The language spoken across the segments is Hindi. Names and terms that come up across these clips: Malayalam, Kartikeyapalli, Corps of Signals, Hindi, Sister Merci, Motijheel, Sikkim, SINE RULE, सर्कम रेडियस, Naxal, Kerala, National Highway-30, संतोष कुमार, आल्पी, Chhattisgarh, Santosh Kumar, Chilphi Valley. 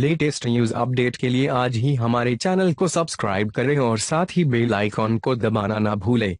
लेटेस्ट न्यूज अपडेट के लिए आज ही हमारे चैनल को सब्सक्राइब करें और साथ ही बेल आइकॉन को दबाना ना भूलें।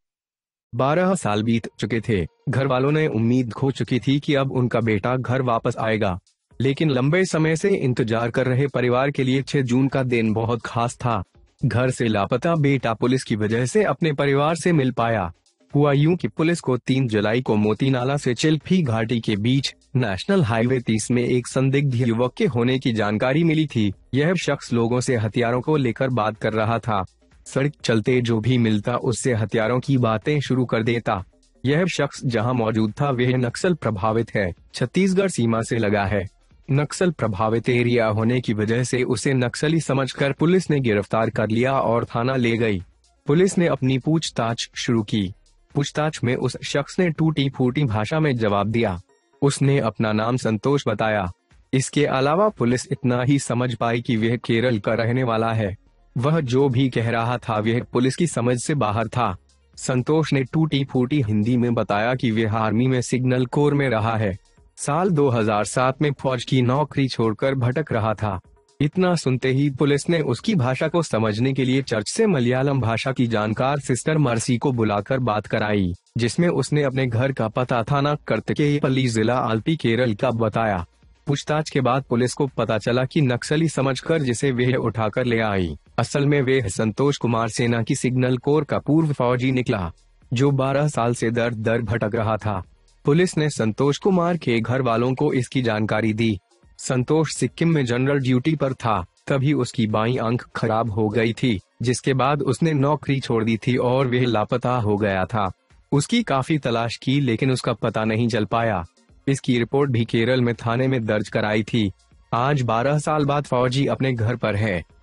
12 साल बीत चुके थे। घर वालों ने उम्मीद खो चुकी थी कि अब उनका बेटा घर वापस आएगा, लेकिन लंबे समय से इंतजार कर रहे परिवार के लिए 6 जून का दिन बहुत खास था। घर से लापता बेटा पुलिस की वजह से अपने परिवार से मिल पाया। हुआ यूं कि पुलिस को 3 जुलाई को मोती नाला से चिल्फी घाटी के बीच नेशनल हाईवे 30 में एक संदिग्ध युवक के होने की जानकारी मिली थी। यह शख्स लोगों से हथियारों को लेकर बात कर रहा था। सड़क चलते जो भी मिलता उससे हथियारों की बातें शुरू कर देता। यह शख्स जहां मौजूद था वह नक्सल प्रभावित है, छत्तीसगढ़ सीमा से लगा है। नक्सल प्रभावित एरिया होने की वजह से उसे नक्सली समझकर पुलिस ने गिरफ्तार कर लिया और थाना ले गई। पुलिस ने अपनी पूछताछ शुरू की। पूछताछ में उस शख्स ने टूटी फूटी भाषा में जवाब दिया। उसने अपना नाम संतोष बताया। इसके अलावा पुलिस इतना ही समझ पाई कि वह केरल का रहने वाला है। वह जो भी कह रहा था वह पुलिस की समझ से बाहर था। संतोष ने टूटी फूटी हिंदी में बताया कि वह आर्मी में सिग्नल कोर में रहा है। साल 2007 में फौज की नौकरी छोड़कर भटक रहा था। इतना सुनते ही पुलिस ने उसकी भाषा को समझने के लिए चर्च से मलयालम भाषा की जानकार सिस्टर मर्सी को बुलाकर बात कराई, जिसमें उसने अपने घर का पता थाना कर्तिकेयपल्ली जिला आल्पी केरल का बताया। पूछताछ के बाद पुलिस को पता चला कि नक्सली समझकर जिसे वह उठाकर ले आई, असल में वह संतोष कुमार सेना की सिग्नल कोर का पूर्व फौजी निकला, जो 12 साल से दर-दर भटक रहा था। पुलिस ने संतोष कुमार के घर वालों को इसकी जानकारी दी। संतोष सिक्किम में जनरल ड्यूटी पर था, तभी उसकी बाईं आंख खराब हो गई थी, जिसके बाद उसने नौकरी छोड़ दी थी और वह लापता हो गया था। उसकी काफी तलाश की लेकिन उसका पता नहीं चल पाया। इसकी रिपोर्ट भी केरल में थाने में दर्ज कराई थी। आज 12 साल बाद फौजी अपने घर पर है।